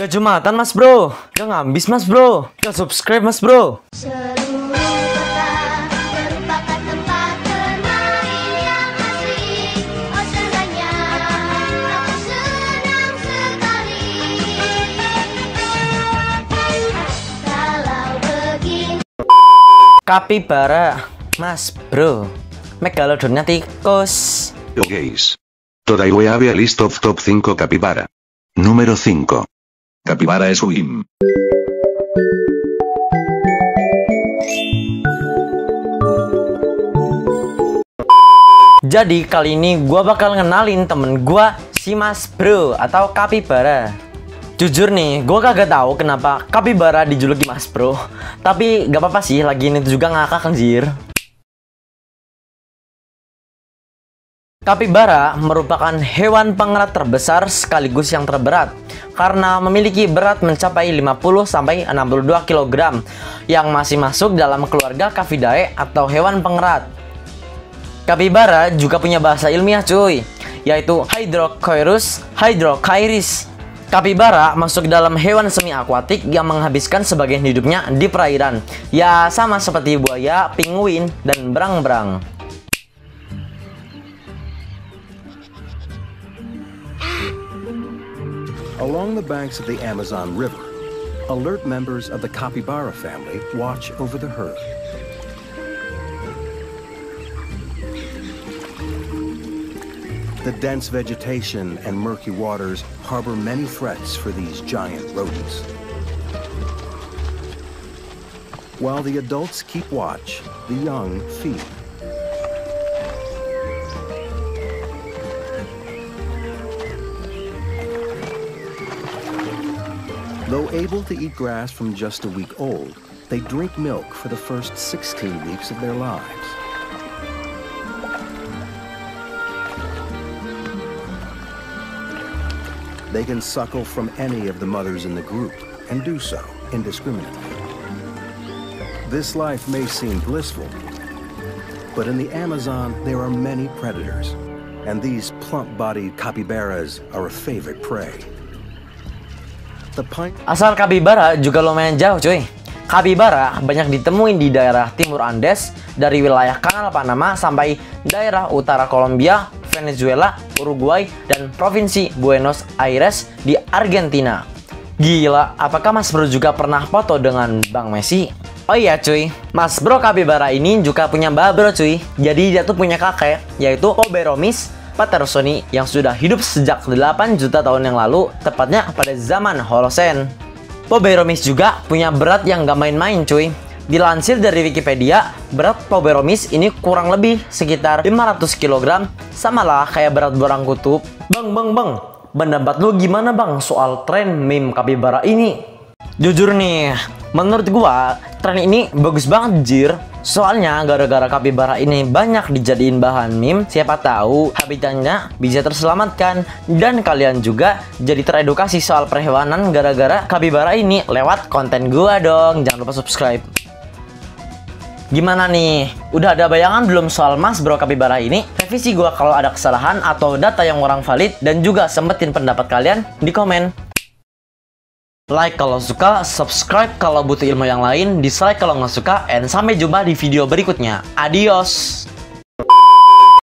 Ya Jumatan Mas Bro, ya ngambis Mas Bro, ya subscribe Mas Bro. Capybara, Mas Bro, megalodonnya tikus. Okay. Todavía había list of top 5 capibara. Número 5. Capibara swim. Jadi kali ini gua bakal ngenalin temen gua si Mas Bro atau capibara. Jujur nih, gue kagak tahu kenapa capybara dijuluki Mas Bro. Tapi gak apa-apa sih, lagi ini juga ngakak anjir. Capybara merupakan hewan pengerat terbesar sekaligus yang terberat karena memiliki berat mencapai 50-62 kg yang masih masuk dalam keluarga Caviidae atau hewan pengerat. Capybara juga punya bahasa ilmiah cuy, yaitu Hydrochoerus hydrochaeris. Capybara masuk dalam hewan semi akuatik yang menghabiskan sebagian hidupnya di perairan. Ya sama seperti buaya, penguin, dan berang-berang. Along the banks of the Amazon River, alert members of the capybara family watch over the herd. The dense vegetation and murky waters harbor many threats for these giant rodents. While the adults keep watch, the young feed. Though able to eat grass from just a week old, they drink milk for the first 16 weeks of their lives. They can suckle from any of the mothers in the group and do so indiscriminately. This life may seem blissful, but in the Amazon there are many predators, and these plump-bodied capybaras are a favorite prey. Asal capybara juga lumayan jauh cuy. Capybara banyak ditemuin di daerah timur Andes, dari wilayah Kanal Panama sampai daerah utara Kolombia, Venezuela, Uruguay, dan provinsi Buenos Aires di Argentina. Gila, apakah Mas Bro juga pernah foto dengan Bang Messi? Oh iya cuy, Mas Bro capybara ini juga punya mbak bro cuy. Jadi dia tuh punya kakek, yaitu Phoberomys pattersoni yang sudah hidup sejak 8 juta tahun yang lalu, tepatnya pada zaman Holosen. Phoberomys juga punya berat yang gak main-main cuy. Dilansir dari Wikipedia, berat Phoberomys ini kurang lebih sekitar 500 kg, sama lah kayak berat burung kutub. Bang, pendapat lu gimana bang soal tren meme capybara ini? Jujur nih, menurut gua tren ini bagus banget jir. Soalnya gara-gara capybara ini banyak dijadiin bahan meme, siapa tahu habitatnya bisa terselamatkan dan kalian juga jadi teredukasi soal perhewanan gara-gara capybara ini lewat konten gua dong. Jangan lupa subscribe. Gimana nih? Udah ada bayangan belum soal Mas Bro capybara ini? Revisi gua kalau ada kesalahan atau data yang kurang valid, dan juga sempetin pendapat kalian di komen. Like kalau suka, subscribe kalau butuh ilmu yang lain, dislike kalau nggak suka, and sampai jumpa di video berikutnya. Adios!